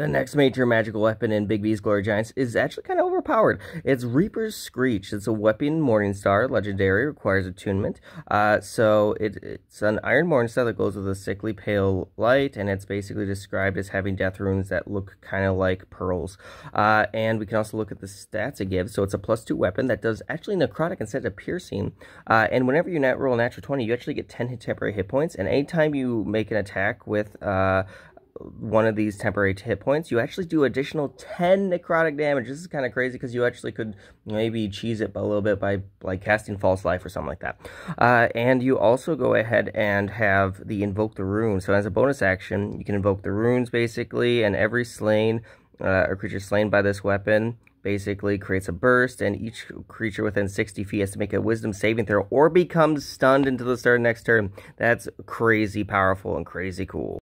The next major magical weapon in Big B's Glory Giants is actually kind of overpowered. It's Reaper's Screech. It's a weapon Morningstar, legendary, requires attunement. So it's an iron Morningstar that glows with a sickly pale light, and it's basically described as having death runes that look kind of like pearls. And we can also look at the stats it gives. So it's a +2 weapon that does actually necrotic instead of piercing. And whenever you roll a natural 20, you actually get 10 temporary hit points. And anytime you make an attack with one of these temporary hit points, you actually do additional 10 necrotic damage. This is kind of crazy because you actually could maybe cheese it a little bit by like casting False Life or something like that. And you also go ahead and have the Invoke the Rune. So as a bonus action, you can invoke the runes basically, and every slain or creature slain by this weapon basically creates a burst, and each creature within 60 feet has to make a Wisdom saving throw or becomes stunned until the start of next turn. That's crazy powerful and crazy cool.